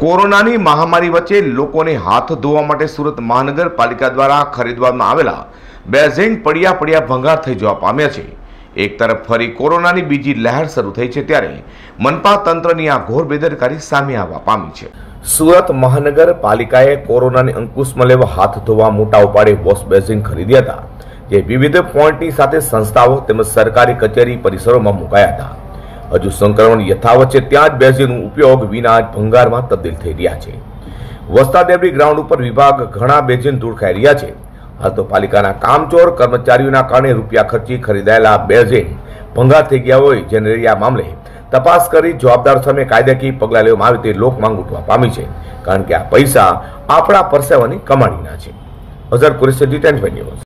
કોરોનાની મહામારી વચ્ચે લોકોને હાથ ધોવા માટે સુરત મહાનગરપાલિકા દ્વારા ખરીદવામાં આવેલા બેઝિંગ પડ્યા ભંગાર થઈ જવા પામ્યા છે। એક તરફ ફરી કોરોનાની બીજી લહેર શરૂ થઈ છે ત્યારે મનપા તંત્રની આ ઘોર બેદરકારી સામે આવવા પામી છે। સુરત મહાનગરપાલિકાએ કોરોનાને અંકુશમાં લેવા હાથ ધોવા મોટા ઉપાડે વોશ બેઝિંગ ખરીદ્યા હતા, જે વિવિધ પોઈન્ટની સાથે સંસ્થાઓ તેમજ સરકારી કચેરી પરિસરોમાં મુકાયા હતા। हजू संक्रमण यथावत है त्याज बेजीन उपयोग विना भंगार में तब्दील थई रह्या छे। वस्ता देवरी ग्राउंड पर विभाग घणा बेजीन दूर खाई रह्या छे। हाल तो पालिकाना कामचोर कर्मचारीओना कारणे रूपिया खर्ची खरीदायेला बेजीन भंगार थई गया होय, जेने लई आ मामले तपास करी जवाबदार सामे कायदेकीय पगला लेवामां आवे ते लोक मांग उठवा पामी छे, कारण के आ पैसा आपणा परसेवानी कमाणीना छे। अजर कुरेशी टी10 न्यूज।